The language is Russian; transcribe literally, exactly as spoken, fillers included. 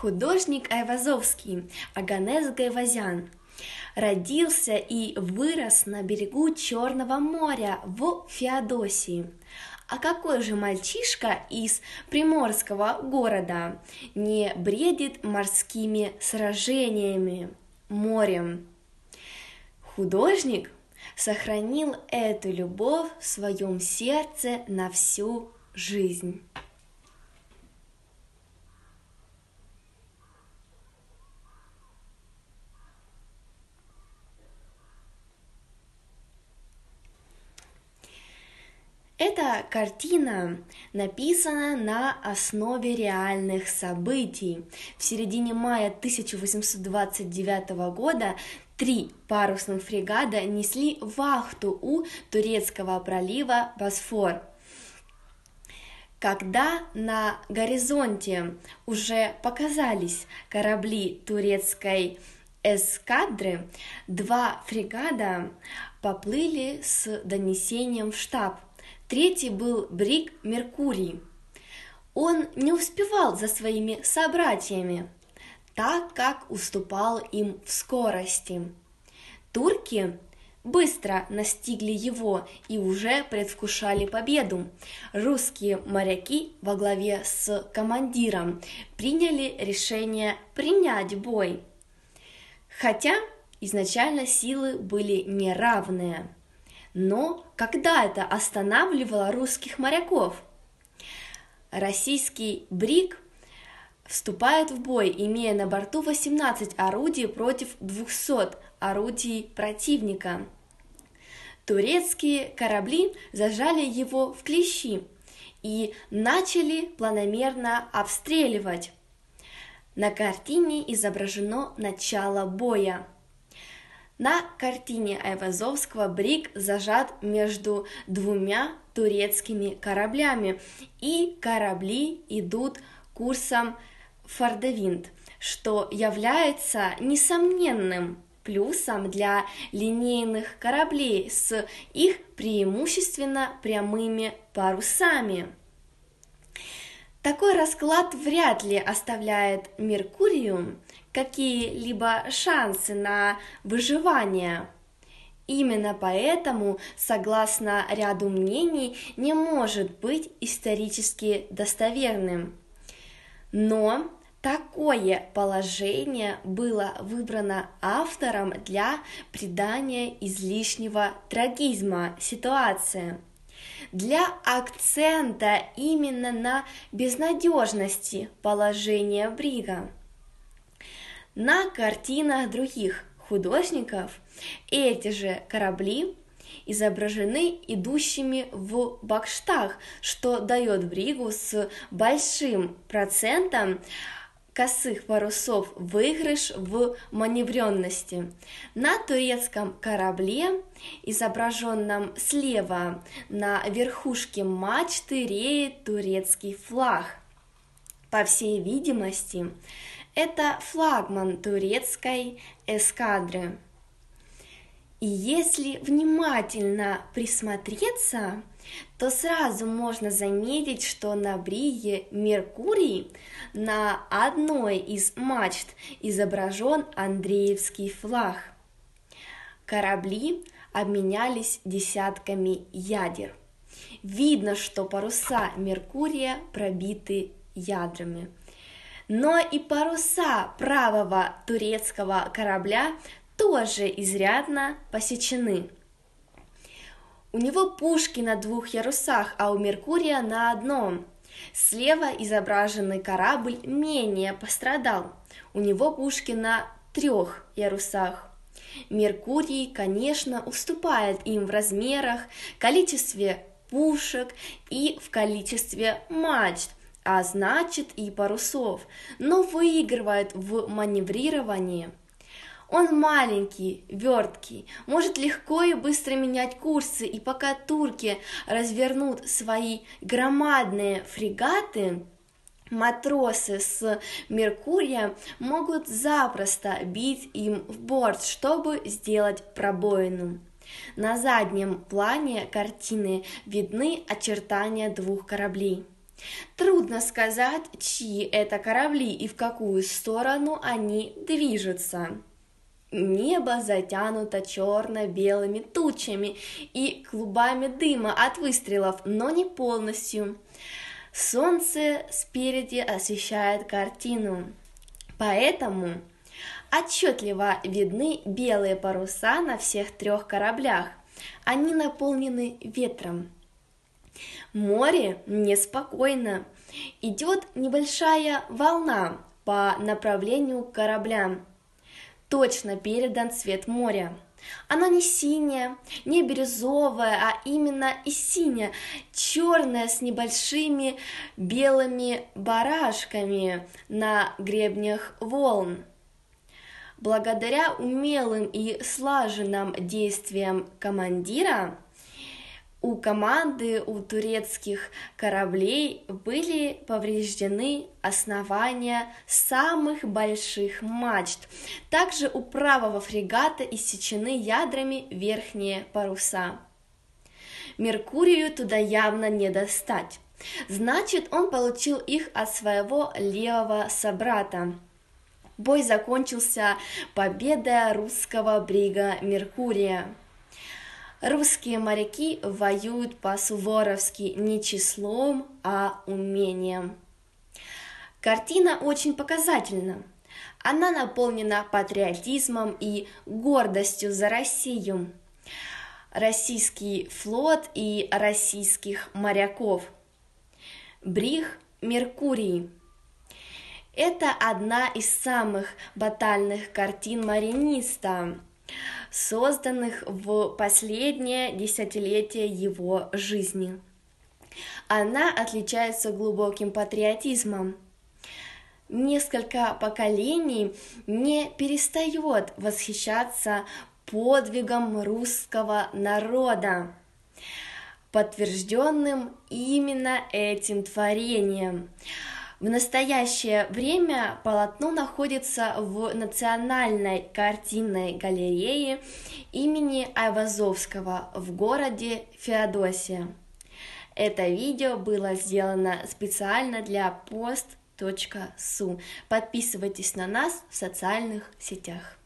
Художник Айвазовский Оганес Гайвазян родился и вырос на берегу Черного моря в Феодосии. А какой же мальчишка из приморского города не бредит морскими сражениями, морем? Художник сохранил эту любовь в своем сердце на всю жизнь. Эта картина написана на основе реальных событий. В середине мая тысяча восемьсот двадцать девятого года три парусных фрегата несли вахту у турецкого пролива Босфор, когда на горизонте уже показались корабли турецкой эскадры, два фрегата поплыли с донесением в штаб. Третий был Бриг Меркурий. Он не успевал за своими собратьями, так как уступал им в скорости. Турки быстро настигли его и уже предвкушали победу. Русские моряки во главе с командиром приняли решение принять бой, хотя изначально силы были неравные. Но когда это останавливало русских моряков? Российский Бриг вступает в бой, имея на борту восемнадцать орудий против двухсот орудий противника. Турецкие корабли зажали его в клещи и начали планомерно обстреливать. На картине изображено начало боя. На картине Айвазовского Бриг зажат между двумя турецкими кораблями, и корабли идут курсом фордевинд, что является несомненным плюсом для линейных кораблей с их преимущественно прямыми парусами. Такой расклад вряд ли оставляет Меркурию какие-либо шансы на выживание. Именно поэтому, согласно ряду мнений, не может быть исторически достоверным. Но такое положение было выбрано автором для придания излишнего трагизма ситуации, для акцента именно на безнадежности положения Брига. На картинах других художников эти же корабли изображены идущими в бакштаг, что дает Бригу с большим процентом косых парусов выигрыш в маневренности. На турецком корабле, изображенном слева, на верхушке мачты реет турецкий флаг. По всей видимости, это флагман турецкой эскадры. И если внимательно присмотреться, то сразу можно заметить, что на Бриге Меркурий на одной из мачт изображен Андреевский флаг. Корабли обменялись десятками ядер. Видно, что паруса Меркурия пробиты ядрами. Но и паруса правого турецкого корабля тоже изрядно посечены. У него пушки на двух ярусах, а у Меркурия на одном. Слева изображенный корабль менее пострадал. У него пушки на трех ярусах. Меркурий, конечно, уступает им в размерах, количестве пушек и в количестве мачт, а значит и парусов, но выигрывает в маневрировании. Он маленький, верткий, может легко и быстро менять курсы, и пока турки развернут свои громадные фрегаты, матросы с Меркурия могут запросто бить им в борт, чтобы сделать пробоину. На заднем плане картины видны очертания двух кораблей. Трудно сказать, чьи это корабли и в какую сторону они движутся. Небо затянуто черно-белыми тучами и клубами дыма от выстрелов, но не полностью. Солнце спереди освещает картину, поэтому отчетливо видны белые паруса на всех трех кораблях. Они наполнены ветром. Море неспокойно. Идет небольшая волна по направлению к кораблям. Точно передан цвет моря. Оно не синее, не бирюзовое, а именно и синее, черное с небольшими белыми барашками на гребнях волн. Благодаря умелым и слаженным действиям командира, у команды у турецких кораблей были повреждены основания самых больших мачт. Также у правого фрегата иссечены ядрами верхние паруса. Меркурию туда явно не достать. Значит, он получил их от своего левого собрата. Бой закончился победой русского брига Меркурия. Русские моряки воюют по-суворовски не числом, а умением. Картина очень показательна. Она наполнена патриотизмом и гордостью за Россию, российский флот и российских моряков. Бриг Меркурий. Это одна из самых батальных картин мариниста, созданных в последнее десятилетие его жизни. Она отличается глубоким патриотизмом. Несколько поколений не перестает восхищаться подвигом русского народа, подтвержденным именно этим творением. В настоящее время полотно находится в Национальной картинной галерее имени Айвазовского в городе Феодосия. Это видео было сделано специально для пост точка су. Подписывайтесь на нас в социальных сетях.